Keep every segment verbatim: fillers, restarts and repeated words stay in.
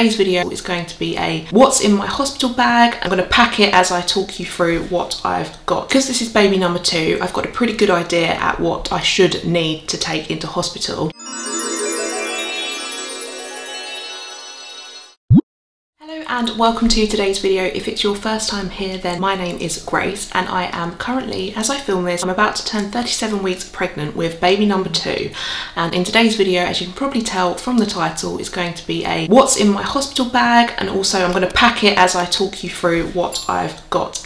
today's video is going to be a what's in my hospital bag. I'm going to pack it as I talk you through what I've got. Because this is baby number two, I've got a pretty good idea at what I should need to take into hospital. And welcome to today's video. If it's your first time here, then my name is Grace and I am currently, as I film this, I'm about to turn thirty-seven weeks pregnant with baby number two. And in today's video, as you can probably tell from the title, is going to be a what's in my hospital bag, and also I'm going to pack it as I talk you through what I've got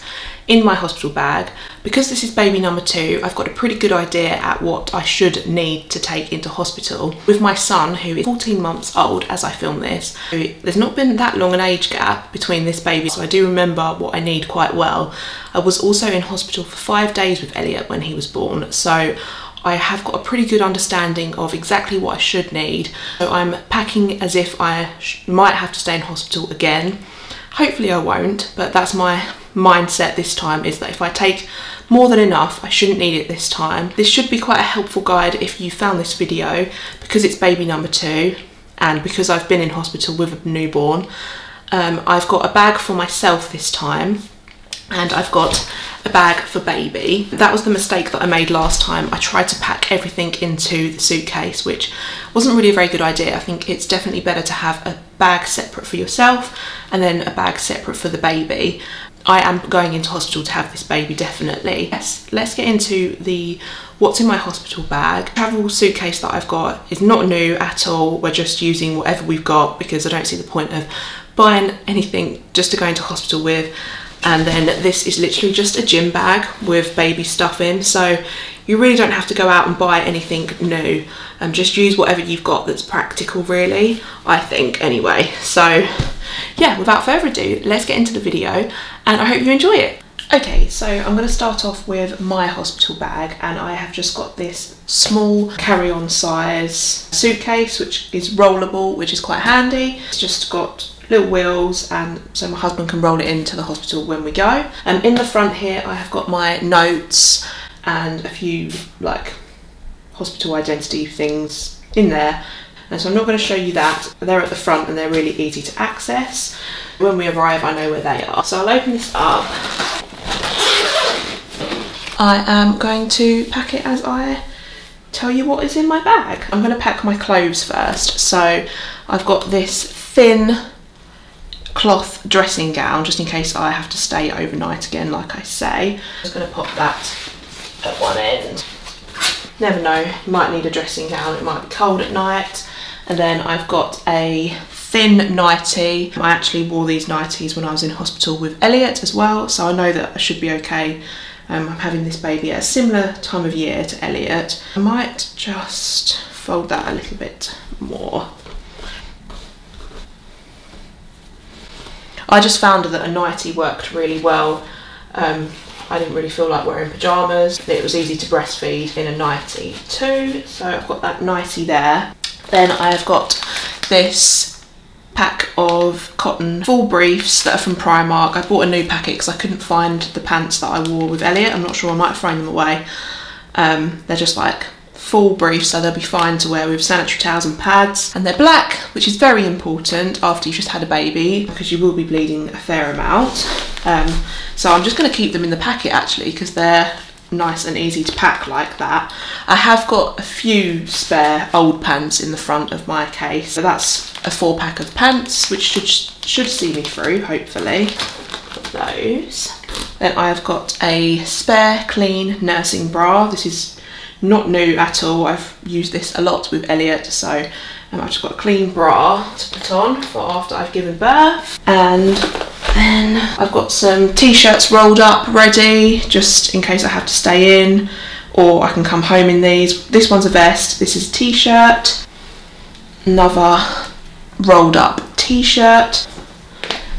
in my hospital bag. Because this is baby number two, I've got a pretty good idea at what I should need to take into hospital. With my son, who is fourteen months old as I film this, there's not been that long an age gap between this baby, so I do remember what I need quite well. I was also in hospital for five days with Elliot when he was born, so I have got a pretty good understanding of exactly what I should need. So I'm packing as if I sh- might have to stay in hospital again. Hopefully I won't, but that's my mindset this time, is that if I take more than enough, I shouldn't need it this time. This should be quite a helpful guide if you found this video, because it's baby number two and because I've been in hospital with a newborn. Um, I've got a bag for myself this time and I've got a bag for baby. That was the mistake that I made last time. I tried to pack everything into the suitcase, which wasn't really a very good idea. I think it's definitely better to have a bag separate for yourself and then a bag separate for the baby. I am going into hospital to have this baby, definitely. Yes, let's get into the what's in my hospital bag. The travel suitcase that I've got is not new at all. We're just using whatever we've got because I don't see the point of buying anything just to go into hospital with. And then this is literally just a gym bag with baby stuff in, so you really don't have to go out and buy anything new. Um, just use whatever you've got that's practical, really, I think, anyway. So yeah, without further ado, let's get into the video and I hope you enjoy it. Okay, so I'm going to start off with my hospital bag, and I have just got this small carry-on size suitcase which is rollable, which is quite handy. It's just got little wheels, and so my husband can roll it into the hospital when we go. And um, in the front here I have got my notes and a few like hospital identity things in there, and so I'm not going to show you that. They're at the front and they're really easy to access. When we arrive I know where they are. So I'll open this up. I am going to pack it as I tell you what is in my bag. I'm going to pack my clothes first. So I've got this thin cloth dressing gown just in case I have to stay overnight again, like I say. I'm just going to pop that at one end. Never know, you might need a dressing gown, it might be cold at night. And then I've got a thin nightie. I actually wore these nighties when I was in hospital with Elliot as well, so I know that I should be okay. um, I'm having this baby at a similar time of year to Elliot. I might just fold that a little bit more. I just found that a nightie worked really well. Um, I didn't really feel like wearing pyjamas. It was easy to breastfeed in a nightie too. So I've got that nightie there. Then I've got this pack of cotton full briefs that are from Primark. I bought a new packet because I couldn't find the pants that I wore with Elliot. I'm not sure, I might have thrown them away. Um, they're just like full briefs, so they'll be fine to wear with sanitary towels and pads, and they're black, which is very important after you've just had a baby because you will be bleeding a fair amount. Um, so I'm just going to keep them in the packet actually because they're nice and easy to pack like that. I have got a few spare old pants in the front of my case, so that's a four pack of pants which should should see me through, hopefully. Those. Then I've got a spare clean nursing bra. This is not new at all. I've used this a lot with Elliot, so um, I've just got a clean bra to put on for after I've given birth. And then I've got some t-shirts rolled up ready, just in case I have to stay in, or I can come home in these. This one's a vest, this is a t-shirt, another rolled up t-shirt,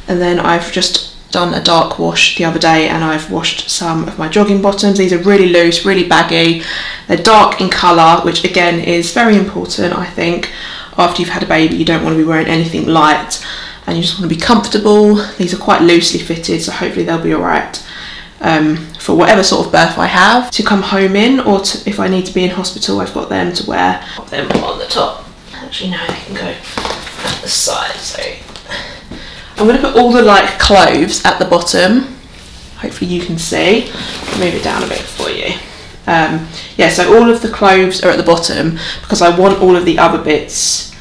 and then I've just done a dark wash the other day and I've washed some of my jogging bottoms. These are really loose, really baggy. They're dark in colour, which again is very important, I think. After you've had a baby, you don't want to be wearing anything light and you just want to be comfortable. These are quite loosely fitted, so hopefully they'll be all right um, for whatever sort of birth I have to come home in, or to, if I need to be in hospital, I've got them to wear. Pop them on the top. Actually, no, they can go at the side, so I'm going to put all the like cloves at the bottom. Hopefully you can see. I'll move it down a bit for you. Um, yeah, so all of the cloves are at the bottom because I want all of the other bits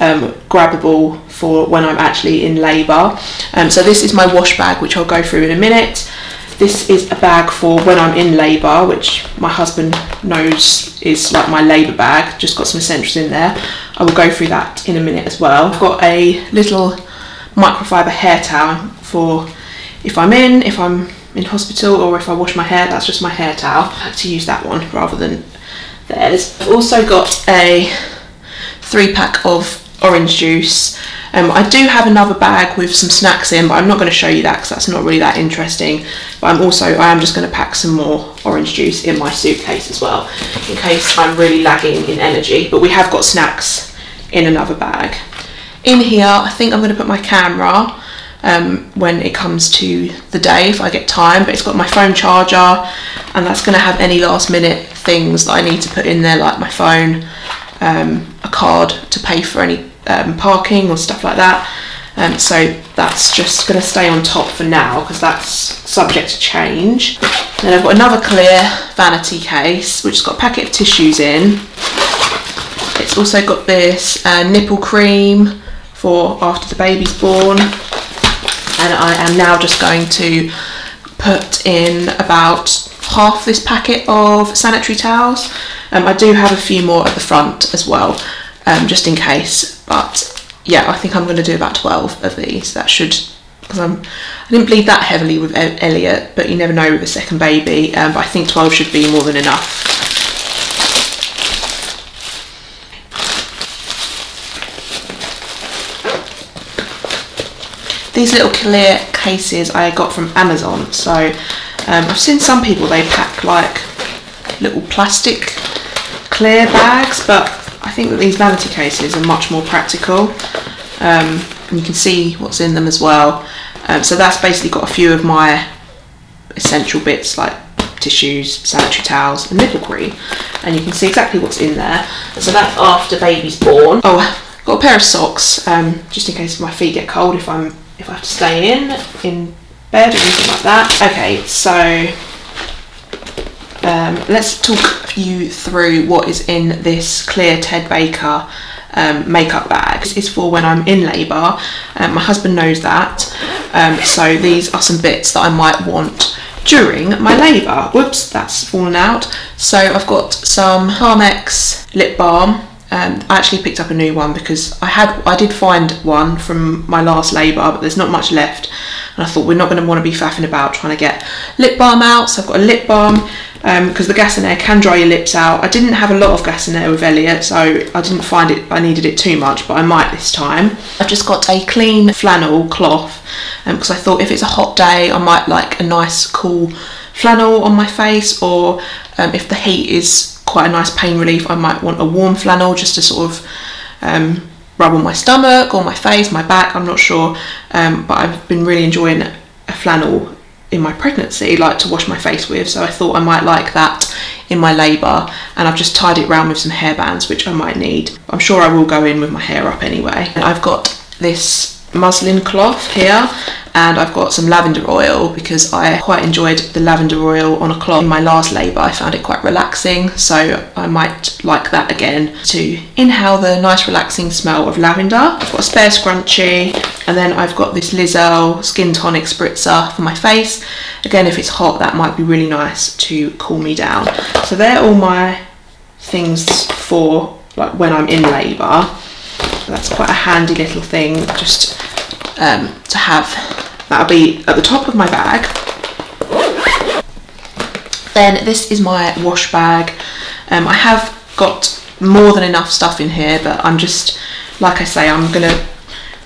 um, grabbable for when I'm actually in labour. Um, so this is my wash bag, which I'll go through in a minute. This is a bag for when I'm in labour, which my husband knows is like my labour bag. Just got some essentials in there. I will go through that in a minute as well. I've got a little microfiber hair towel for if I'm in, if I'm in hospital, or if I wash my hair. That's just my hair towel. I have to use that one rather than theirs. I've also got a three pack of orange juice. Um, I do have another bag with some snacks in, but I'm not going to show you that because that's not really that interesting. But I'm also, I am just going to pack some more orange juice in my suitcase as well, in case I'm really lagging in energy. But we have got snacks in another bag. In here, I think I'm going to put my camera um, when it comes to the day, if I get time. But it's got my phone charger, and that's going to have any last minute things that I need to put in there, like my phone, um, a card to pay for any Um, parking or stuff like that, um, so that's just going to stay on top for now because that's subject to change. Then I've got another clear vanity case which has got a packet of tissues in. It's also got this uh, nipple cream for after the baby's born, and I am now just going to put in about half this packet of sanitary towels. um, I do have a few more at the front as well, Um, just in case, but yeah, I think I'm going to do about twelve of these. That should, because I'm, I didn't bleed that heavily with Elliot, but you never know with a second baby, um, but I think twelve should be more than enough. These little clear cases I got from Amazon, so um, I've seen some people, they pack like little plastic clear bags, but I think that these vanity cases are much more practical, um, and you can see what's in them as well. Um, so that's basically got a few of my essential bits like tissues, sanitary towels and nipple cream, and you can see exactly what's in there. So that's after baby's born. Oh, I've got a pair of socks, um, just in case my feet get cold if I'm if I have to stay in in bed or anything like that. Okay, so Um, let's talk you through what is in this clear Ted Baker um, makeup bag. This is for when I'm in labour. Um, my husband knows that, um, so these are some bits that I might want during my labour. Whoops, that's fallen out. So I've got some Carmex lip balm. Um, I actually picked up a new one because I had I did find one from my last labour, but there's not much left, and I thought we're not going to want to be faffing about trying to get lip balm out. So I've got a lip balm. Because um, the gas in air can dry your lips out. I didn't have a lot of gas in air with Elliot, so I didn't find it, I needed it too much, but I might this time. I've just got a clean flannel cloth, because um, I thought if it's a hot day, I might like a nice cool flannel on my face, or um, if the heat is quite a nice pain relief, I might want a warm flannel just to sort of um, rub on my stomach or my face, my back, I'm not sure, um, but I've been really enjoying a flannel in my pregnancy, like to wash my face with, so I thought I might like that in my labour, and I've just tied it round with some hairbands, which I might need. I'm sure I will go in with my hair up anyway. And I've got this muslin cloth here, and I've got some lavender oil because I quite enjoyed the lavender oil on a cloth in my last labour. I found it quite relaxing, so I might like that again to inhale the nice relaxing smell of lavender. I've got a spare scrunchie, and then I've got this Lizelle skin tonic spritzer for my face. Again, if it's hot, that might be really nice to cool me down. So they're all my things for like when I'm in labour. That's quite a handy little thing just um, to have. That'll be at the top of my bag. Then this is my wash bag. Um, I have got more than enough stuff in here, but I'm just, like I say, I'm going to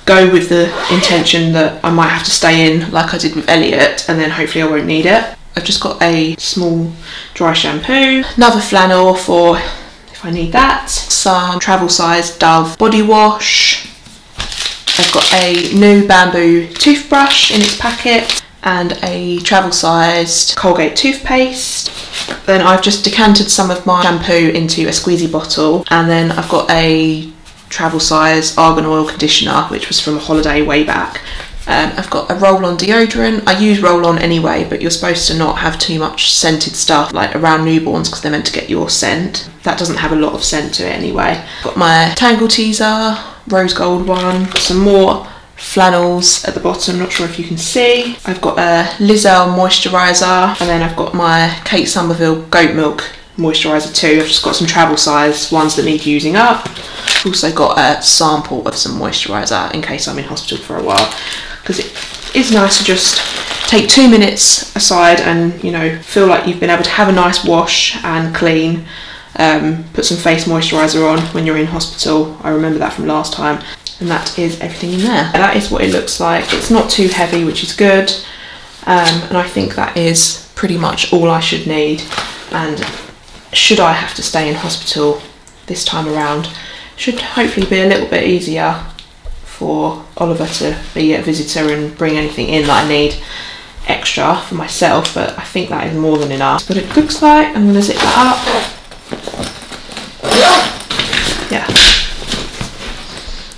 go with the intention that I might have to stay in like I did with Elliot, and then hopefully I won't need it. I've just got a small dry shampoo, another flannel for I need that, some travel size Dove body wash. I've got a new bamboo toothbrush in its packet and a travel sized Colgate toothpaste. Then I've just decanted some of my shampoo into a squeezy bottle, and then I've got a travel size Argan oil conditioner, which was from a holiday way back, Um, I've got a roll-on deodorant. I use roll-on anyway, but you're supposed to not have too much scented stuff like around newborns because they're meant to get your scent. That doesn't have a lot of scent to it anyway. Got my Tangle Teaser, rose gold one, some more flannels at the bottom, not sure if you can see. I've got a Lizelle moisturiser, and then I've got my Kate Somerville goat milk moisturiser too. I've just got some travel size ones that need using up. Also got a sample of some moisturiser in case I'm in hospital for a while, because it is nice to just take two minutes aside and, you know, feel like you've been able to have a nice wash and clean. Um, put some face moisturiser on when you're in hospital. I remember that from last time. And that is everything in there. And that is what it looks like. It's not too heavy, which is good. Um, and I think that is pretty much all I should need. And should I have to stay in hospital this time around, should hopefully be a little bit easier for Oliver to be a visitor and bring anything in that I need extra for myself, but I think that is more than enough. That's what it looks like. I'm gonna zip that up. Yeah,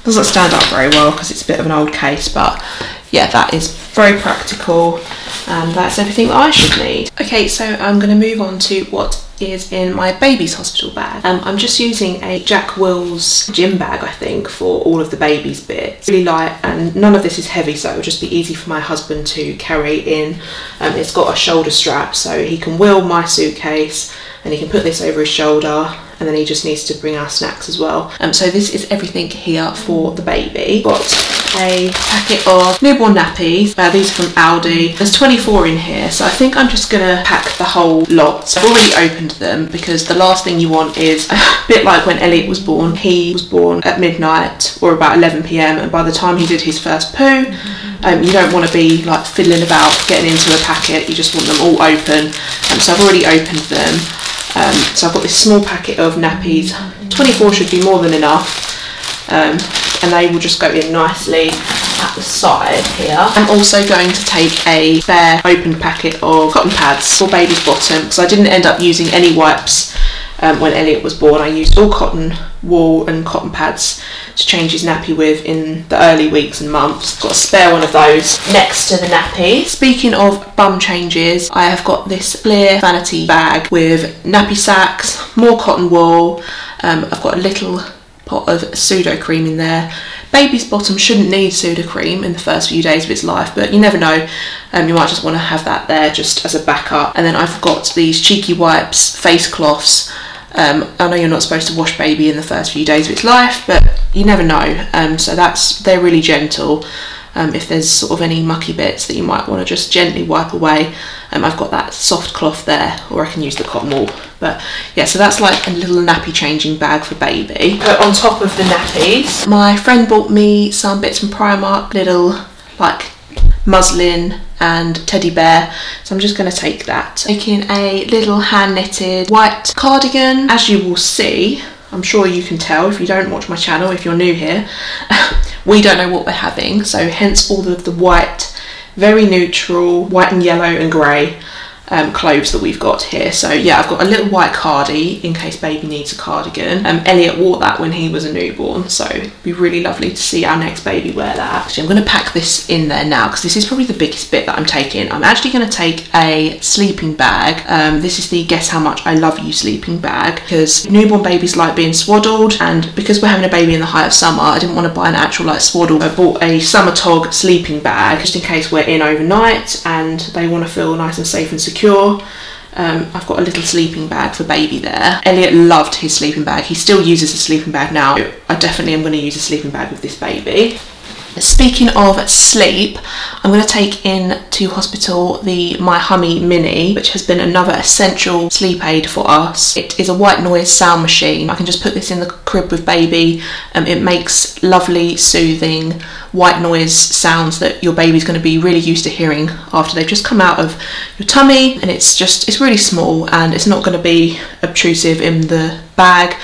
doesn't stand up very well because it's a bit of an old case, but yeah, that is very practical, and that's everything that I should need. Okay, so I'm gonna move on to what is in my baby's hospital bag. Um, I'm just using a Jack Wills gym bag, I think, for all of the baby's bits. Really light, and none of this is heavy, so it'll just be easy for my husband to carry in. Um, it's got a shoulder strap, so he can wheel my suitcase, and he can put this over his shoulder, and then he just needs to bring our snacks as well. Um, so this is everything here for the baby. Got a packet of newborn nappies. Uh, these are from Aldi. There's twenty-four in here, so I think I'm just gonna pack the whole lot. I've already opened them because the last thing you want is a bit like when Elliot was born. He was born at midnight or about eleven p m, and by the time he did his first poo, um, you don't want to be like fiddling about getting into a packet. You just want them all open. Um, so I've already opened them. Um, so I've got this small packet of nappies. twenty-four should be more than enough, um, and they will just go in nicely at the side here. I'm also going to take a bare open packet of cotton pads for baby's bottom, because I didn't end up using any wipes um, when Elliot was born. I used all cotton wool and cotton pads to change his nappy with in the early weeks and months. Got a spare one of those next to the nappy. Speaking of bum changes, I have got this clear vanity bag with nappy sacks, more cotton wool. Um, I've got a little pot of Sudocrem in there. Baby's bottom shouldn't need Sudocrem in the first few days of its life, but you never know, um, you might just want to have that there just as a backup. And then I've got these Cheeky Wipes face cloths. Um, I know you're not supposed to wash baby in the first few days of its life, but you never know. Um, so that's they're really gentle. Um, if there's sort of any mucky bits that you might want to just gently wipe away, um, I've got that soft cloth there, or I can use the cotton wool. But yeah, so that's like a little nappy changing bag for baby. But on top of the nappies, my friend bought me some bits from Primark, little like muslin and teddy bear, so I'm just going to take that. Taking a little hand knitted white cardigan. As you will see, I'm sure you can tell if you don't watch my channel, if you're new here, we don't know what we're having, so hence all of the white, very neutral, white and yellow and grey um, clothes that we've got here. So yeah, I've got a little white cardie in case baby needs a cardigan. Um, Elliot wore that when he was a newborn, so it'd be really lovely to see our next baby wear that. Actually, I'm going to pack this in there now because this is probably the biggest bit that I'm taking. I'm actually going to take a sleeping bag. Um, this is the Guess How Much I Love You sleeping bag, because newborn babies like being swaddled, and because we're having a baby in the height of summer, I didn't want to buy an actual like swaddle. I bought a summer tog sleeping bag just in case we're in overnight and they want to feel nice and safe and secure. Secure. Um, I've got a little sleeping bag for baby there. Elliot loved his sleeping bag. He still uses a sleeping bag now. I definitely am going to use a sleeping bag with this baby. Speaking of sleep, I'm going to take in to hospital the myHummy Mini, which has been another essential sleep aid for us. It is a white noise sound machine. I can just put this in the crib with baby, and um, it makes lovely, soothing white noise sounds that your baby's going to be really used to hearing after they've just come out of your tummy. And it's just, it's really small, and it's not going to be obtrusive in the bag.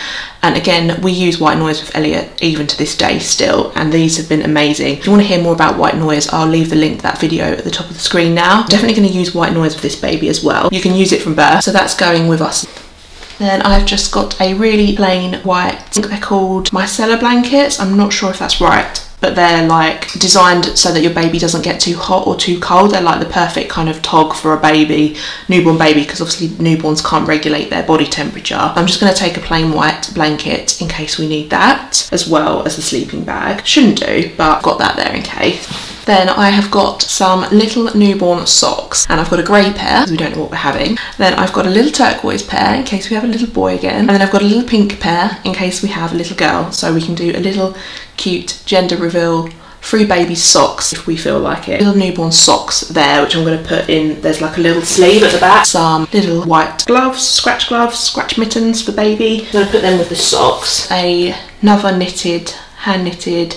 And again, we use white noise with Elliot even to this day still, and these have been amazing. If you want to hear more about white noise, I'll leave the link to that video at the top of the screen now. I'm definitely going to use white noise with this baby as well. You can use it from birth, so that's going with us. Then I've just got a really plain white, I think they're called micellar blankets. I'm not sure if that's right. but they're like designed so that your baby doesn't get too hot or too cold. They're like the perfect kind of tog for a baby, newborn baby, because obviously newborns can't regulate their body temperature. I'm just going to take a plain white blanket in case we need that, as well as the sleeping bag. Shouldn't do, but I've got that there in case. Then I have got some little newborn socks, and I've got a grey pair because we don't know what we're having. Then I've got a little turquoise pair in case we have a little boy again, and then I've got a little pink pair in case we have a little girl, so we can do a little cute gender reveal through baby socks if we feel like it. Little newborn socks there, which I'm going to put in. There's like a little sleeve at the back. Some little white gloves, scratch gloves, scratch mittens for baby. I'm going to put them with the socks. A, another knitted, hand knitted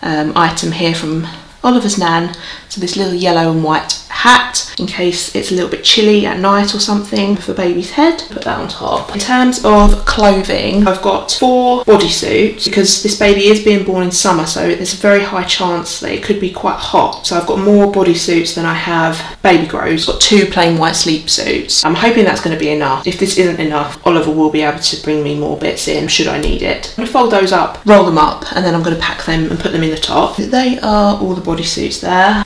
um, item here from Oliver's nan, so this little yellow and white hat in case it's a little bit chilly at night or something for baby's head. Put that on top. In terms of clothing, I've got four bodysuits because this baby is being born in summer, so there's a very high chance that it could be quite hot. So I've got more bodysuits than I have baby grows. I've got two plain white sleep suits. I'm hoping that's going to be enough. If this isn't enough, Oliver will be able to bring me more bits in should I need it. I'm going to fold those up, roll them up, and then I'm going to pack them and put them in the top. They are all the bodysuits there.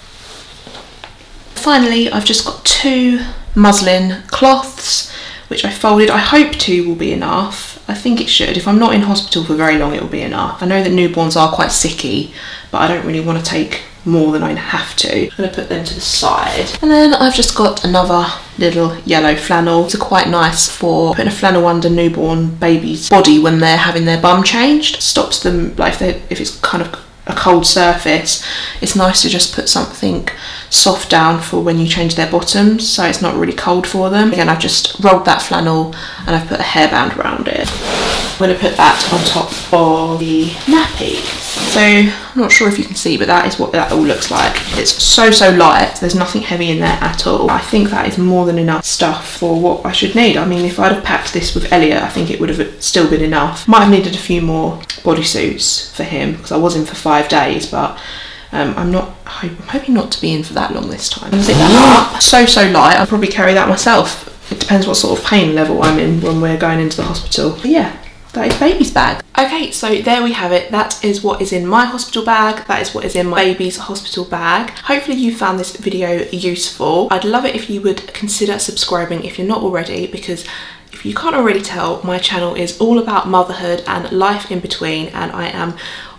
Finally, I've just got two muslin cloths, which I folded. I hope two will be enough. I think it should. If I'm not in hospital for very long, it will be enough. I know that newborns are quite sicky, but I don't really want to take more than I have to. I'm going to put them to the side. And then I've just got another little yellow flannel. It's quite nice for putting a flannel under newborn baby's body when they're having their bum changed. Stops them, like if, they, if it's kind of a cold surface, it's nice to just put something soft down for when you change their bottoms, so it's not really cold for them. Again, I've just rolled that flannel and I've put a hairband around it. I'm going to put that on top of the nappy. So I'm not sure if you can see, but that is what that all looks like. It's so so light, there's nothing heavy in there at all. I think that is more than enough stuff for what I should need. I mean, if I'd have packed this with Elliot, I think it would have still been enough. Might have needed a few more bodysuits for him because I was in for five days, but Um, I'm not I'm hoping not to be in for that long this time. Zip that up. So, so light. I'll probably carry that myself. It depends what sort of pain level I'm in when we're going into the hospital. But yeah, that is baby's bag. Okay, so there we have it. That is what is in my hospital bag. That is what is in my baby's hospital bag. Hopefully you found this video useful. I'd love it if you would consider subscribing if you're not already, because if you can't already tell, my channel is all about motherhood and life in between, and I am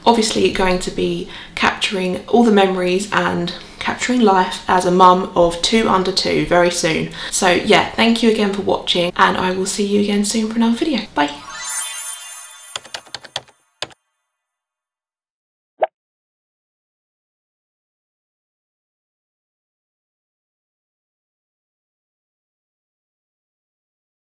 obviously going to be capturing all the memories and capturing life as a mum of two under two very soon. So yeah, thank you again for watching, and I will see you again soon for another video. Bye!